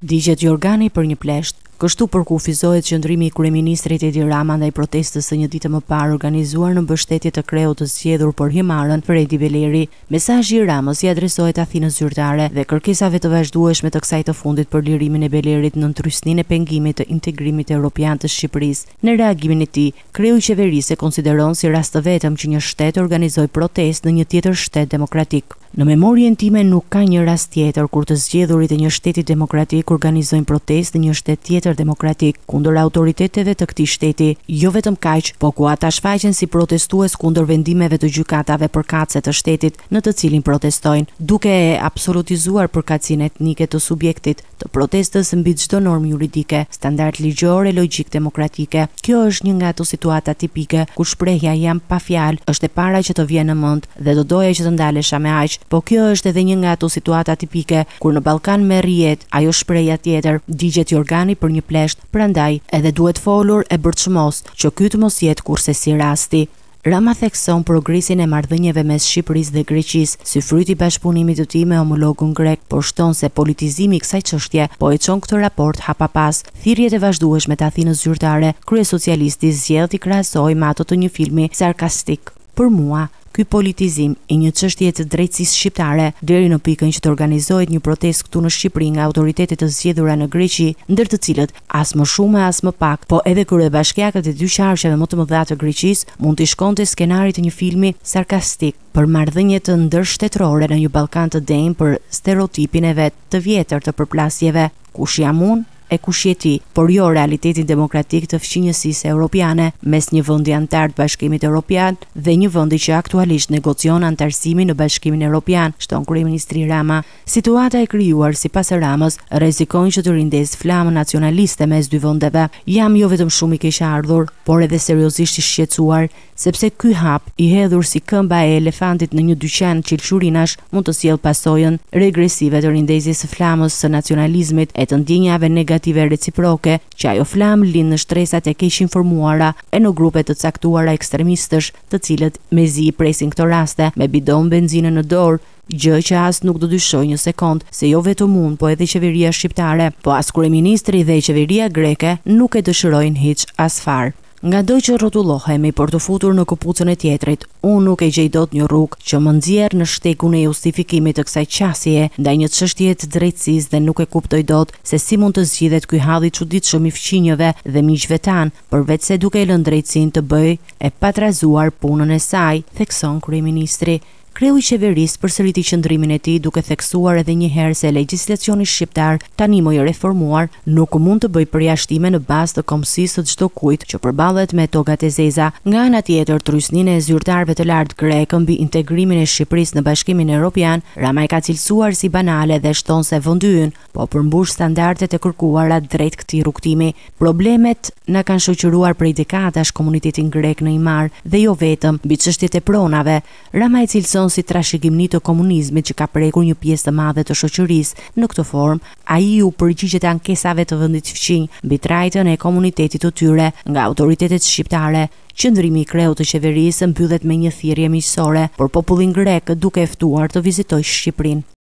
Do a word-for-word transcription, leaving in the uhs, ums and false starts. Digjet Jorgani për një plesht, kështu për kufizohet qëndrimi I kryeministrit Edi Rama ndaj protestës së një dite më parë organizuar në mbështetje të kreut të zgjedhur për himarën Fredi Beleri. Mesazhi I Ramës I adresohet Athinës zyrtare dhe kërkesave të vazhdueshme të kësaj të fundit për lirimin e Belerit në ndrysninë e pengimit të integrimit evropian të Shqipërisë. Në reagimin e tij, kreu I qeverisë e konsideron si rast të vetëm që një shtet organizoi protestë në një tjetër shtet demokratik. Në memorien time nuk ka një rast tjetër kur të zgjedhurit e një shteti demokratik organizojnë protestë në një shtet tjetër demokratik kundër autoriteteve të këtij shteti, jo vetëm kaq, por ku ata shfaqen si protestues kundër vendimeve të gjykatave përkatëse të shtetit në të cilin protestojnë, duke e absolutizuar përkatësinë etnike të subjektit të protestës mbi çdo normë juridike, standard ligjor e logjik demokratike. Kjo është një nga ato situata tipike ku shprehja jam pa fjalë është e para që të vjen në mend dhe do doja që të ndalesha me aq. Po kjo është edhe një nga ato situata tipike kur në Ballkan merri jetë ajo shprehja tjetër, digjet jorgani për një plesht, prandaj edhe duhet folur e bërçmos që ky të mos jetë kurse si rasti. Rama thekson progresin e marrëdhënieve mes Shqipërisë dhe Greqisë, si fryti I bashkëpunimit të tij me homologun grek, por shton se politizimi I kësaj çështje po e çon këtë raport hapapas. Thirrjet e vazhdueshme të Athinës zyrtare, kryesocialisti zgjedh I krahasoi me ato të një filmi sarkastik. Për mua, ky politizim I një çështje të drejtësisë shqiptare deri në pikën që të organizohet një protestë këtu në Shqipëri nga autoritetet e zgjedhura në Greqi, ndër të cilët as më shumë as më pak, po edhe kryebashkiakët e dy qarqeve më të mëdha të Greqisë mund të shkonte skenarit të një filmi sarkastik për marrëdhënie të ndërshtetërore në një Ballkan të denjë për stereotipin e vet të vjetër të përplasjeve, kush jam unë e kush je ti, por jo realitetin demokratik të fqinjësisë europiane mes një vendi antar të Bashkimit Europian dhe një vendi që aktualisht negocion antarësimin në Bashkimin Europian, shton kryeministri Rama. Situata e krijuar sipas Ramës rrezikon që të rindesë flamë nacionaliste mes dy vendeve. Jam jo vetëm shumë I keqardhur, por edhe seriozisht I shqetësuar, sepse ky hap I hedhur si këmba e elefantit në një dyqan qilçurinash mund të sjellë pasojën regresive të rindezjes së flamës së nacionalizmit e të ndjenjave negative reciproke që ajo flamë lind në shtresat e keq informuara e në grupe të caktuara ekstremistësh të cilët mezi I presin këto raste me bidon benzinë në dorë, gjë që as nuk do dyshoj një sekond se jo vetëm unë, po edhe qeveria shqiptare, po as kryeministri dhe qeveria greke nuk e dëshirojnë hiç as far. Nga do që rrotullohemi për të futur në këpucën e tjetrit, unë nuk e gjej dot një rrugë që më nxjerr në shtekun e justifikimit të kësaj qasje ndaj një çështje të drejtësisë dhe nuk e kuptoj dot se si mund të zgjidhet ky halli I çuditshëm I fqinjëve dhe miqve tan, përveç se duke I lënë drejtësinë të bëj e patrazuar punën e saj, thekson kryeministri. Kreu I qeverisë përsëriti qëndrimin e tij duke theksuar edhe një herë se legjislacioni shqiptar tani më I reformuar nuk mund të bëjë përjashtime në bazë të komësisë së çdo kujt që përballet me togat e zeza. Nga ana tjetër, trysninë e zyrtarëve të lartë grek mbi integrimin e Shqipërisë në Bashkimin Evropian, Rama I ka cilësuar si banale dhe shton se vendi ynë po përmbush standardet e kërkuara drejt këtij rrugtimi. Problemet na kanë shoqëruar prej dekadash komunitetin grek në Imar dhe jo vetëm mbi çështjet e pronave. Rama I cilëson si trashëgimni të komunizmit që ka prekur një pjesë të madhe të shoqërisë. Në këtë formë, ai u përgjigjet ankesave të vendit fqinj mbi trajtën e komunitetit të tyre nga autoritetet shqiptare. Qëndrimi I kreut të qeverisë mbyllet me një thirrje miqësore për popullin grek duke e ftuar të vizitojë Shqipërinë.